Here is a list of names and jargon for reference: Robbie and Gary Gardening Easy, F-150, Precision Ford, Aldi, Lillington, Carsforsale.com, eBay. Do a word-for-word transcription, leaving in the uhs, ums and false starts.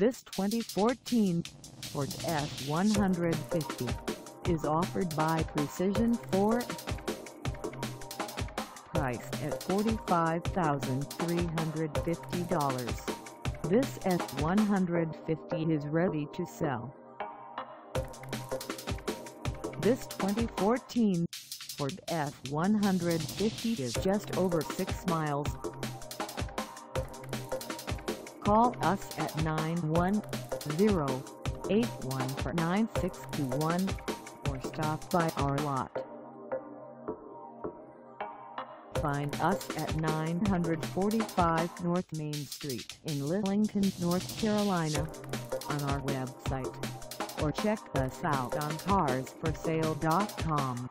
This twenty fourteen Ford F one fifty is offered by Precision Ford. Priced at forty-five thousand three hundred fifty dollars, this F one fifty is ready to sell. This twenty fourteen Ford F one fifty is just over six miles. Call us at nine one zero, eight one four, nine six two one or stop by our lot. Find us at nine forty-five North Main Street in Lillington, North Carolina, on our website, or check us out on cars for sale dot com.